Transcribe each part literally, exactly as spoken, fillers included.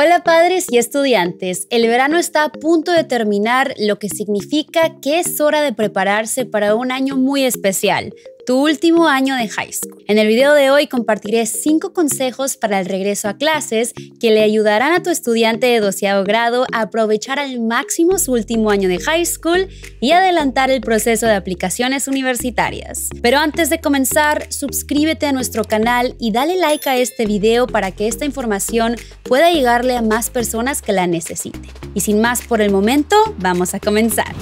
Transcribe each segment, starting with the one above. Hola padres y estudiantes, el verano está a punto de terminar, lo que significa que es hora de prepararse para un año muy especial, tu último año de high school. En el video de hoy compartiré cinco consejos para el regreso a clases que le ayudarán a tu estudiante de doceavo grado a aprovechar al máximo su último año de high school y adelantar el proceso de aplicaciones universitarias. Pero antes de comenzar, suscríbete a nuestro canal y dale like a este video para que esta información pueda llegarle a más personas que la necesiten. Y sin más por el momento, vamos a comenzar.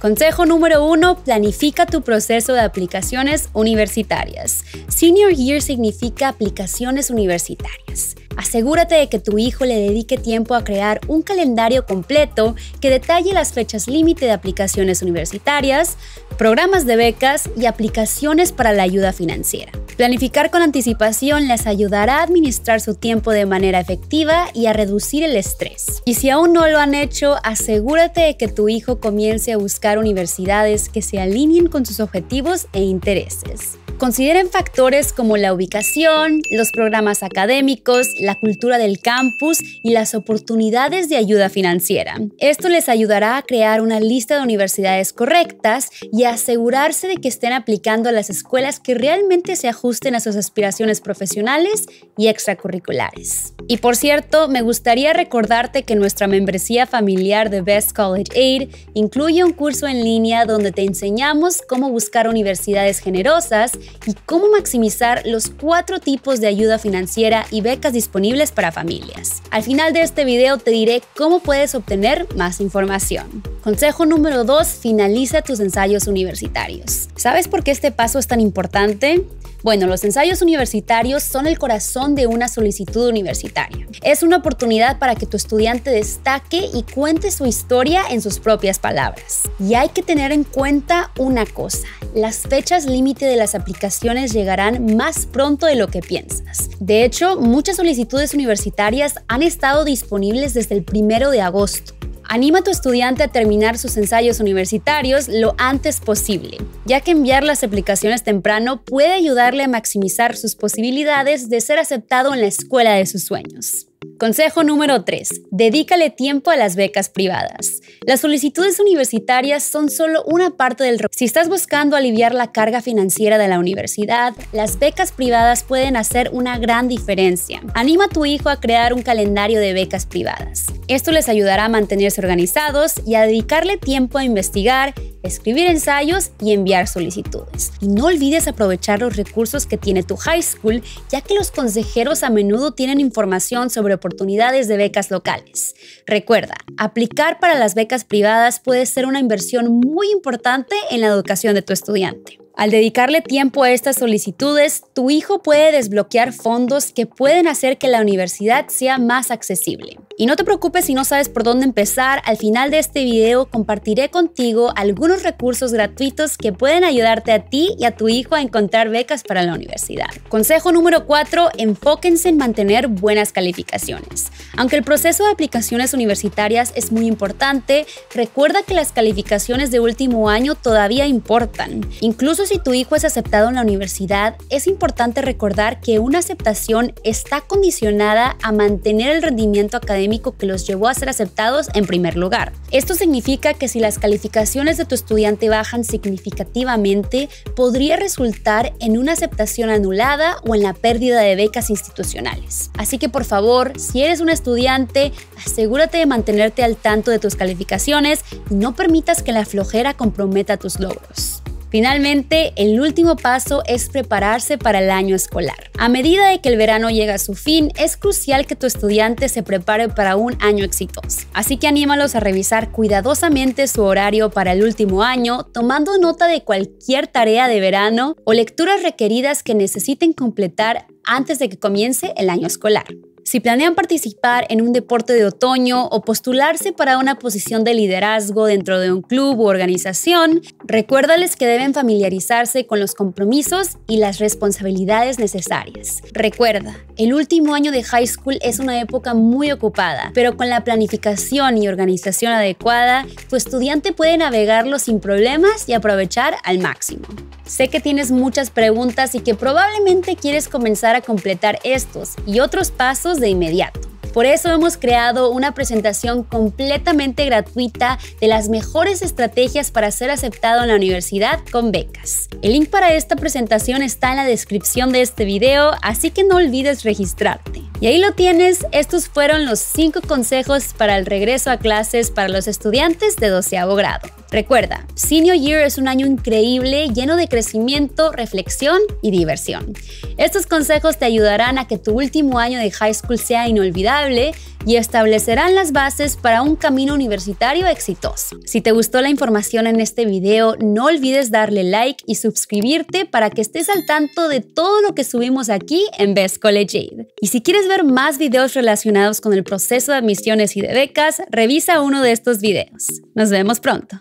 Consejo número uno, planifica tu proceso de aplicaciones universitarias. Senior Year significa aplicaciones universitarias. Asegúrate de que tu hijo le dedique tiempo a crear un calendario completo que detalle las fechas límite de aplicaciones universitarias, programas de becas y aplicaciones para la ayuda financiera. Planificar con anticipación les ayudará a administrar su tiempo de manera efectiva y a reducir el estrés. Y si aún no lo han hecho, asegúrate de que tu hijo comience a buscar universidades que se alineen con sus objetivos e intereses. Consideren factores como la ubicación, los programas académicos, la cultura del campus y las oportunidades de ayuda financiera. Esto les ayudará a crear una lista de universidades correctas y asegurarse de que estén aplicando a las escuelas que realmente se ajusten a sus aspiraciones profesionales y extracurriculares. Y por cierto, me gustaría recordarte que nuestra membresía familiar de Best College Aid incluye un curso en línea donde te enseñamos cómo buscar universidades generosas y cómo maximizar los cuatro tipos de ayuda financiera y becas disponibles para familias. Al final de este video te diré cómo puedes obtener más información. Consejo número dos, finaliza tus ensayos universitarios. ¿Sabes por qué este paso es tan importante? Bueno, los ensayos universitarios son el corazón de una solicitud universitaria. Es una oportunidad para que tu estudiante destaque y cuente su historia en sus propias palabras. Y hay que tener en cuenta una cosa, las fechas límite de las aplicaciones llegarán más pronto de lo que piensas. De hecho, muchas solicitudes universitarias han estado disponibles desde el primero de agosto. Anima a tu estudiante a terminar sus ensayos universitarios lo antes posible, ya que enviar las aplicaciones temprano puede ayudarle a maximizar sus posibilidades de ser aceptado en la escuela de sus sueños. Consejo número tres. Dedícale tiempo a las becas privadas. Las solicitudes universitarias son solo una parte del... Si estás buscando aliviar la carga financiera de la universidad, las becas privadas pueden hacer una gran diferencia. Anima a tu hijo a crear un calendario de becas privadas. Esto les ayudará a mantenerse organizados y a dedicarle tiempo a investigar, escribir ensayos y enviar solicitudes. Y no olvides aprovechar los recursos que tiene tu high school, ya que los consejeros a menudo tienen información sobre oportunidades de becas locales. Recuerda, aplicar para las becas privadas puede ser una inversión muy importante en la educación de tu estudiante. Al dedicarle tiempo a estas solicitudes, tu hijo puede desbloquear fondos que pueden hacer que la universidad sea más accesible. Y no te preocupes si no sabes por dónde empezar, al final de este video compartiré contigo algunos recursos gratuitos que pueden ayudarte a ti y a tu hijo a encontrar becas para la universidad. Consejo número cuatro, enfóquense en mantener buenas calificaciones. Aunque el proceso de aplicaciones universitarias es muy importante, recuerda que las calificaciones de último año todavía importan. Incluso si tu hijo es aceptado en la universidad, es importante recordar que una aceptación está condicionada a mantener el rendimiento académico que los llevó a ser aceptados en primer lugar. Esto significa que si las calificaciones de tu estudiante bajan significativamente, podría resultar en una aceptación anulada o en la pérdida de becas institucionales. Así que por favor, si eres un estudiante, asegúrate de mantenerte al tanto de tus calificaciones y no permitas que la flojera comprometa tus logros. Finalmente, el último paso es prepararse para el año escolar. A medida de que el verano llega a su fin, es crucial que tu estudiante se prepare para un año exitoso. Así que anímalos a revisar cuidadosamente su horario para el último año, tomando nota de cualquier tarea de verano o lecturas requeridas que necesiten completar antes de que comience el año escolar. Si planean participar en un deporte de otoño o postularse para una posición de liderazgo dentro de un club u organización, recuérdales que deben familiarizarse con los compromisos y las responsabilidades necesarias. Recuerda, el último año de high school es una época muy ocupada, pero con la planificación y organización adecuada, tu estudiante puede navegarlo sin problemas y aprovechar al máximo. Sé que tienes muchas preguntas y que probablemente quieres comenzar a completar estos y otros pasos de inmediato. Por eso hemos creado una presentación completamente gratuita de las mejores estrategias para ser aceptado en la universidad con becas. El link para esta presentación está en la descripción de este video, así que no olvides registrarte. Y ahí lo tienes, estos fueron los cinco consejos para el regreso a clases para los estudiantes de doceavo grado. Recuerda, Senior Year es un año increíble, lleno de crecimiento, reflexión y diversión. Estos consejos te ayudarán a que tu último año de high school sea inolvidable y establecerán las bases para un camino universitario exitoso. Si te gustó la información en este video, no olvides darle like y suscribirte para que estés al tanto de todo lo que subimos aquí en Best College Aid. Y si quieres ver ver más videos relacionados con el proceso de admisiones y de becas, revisa uno de estos videos. Nos vemos pronto.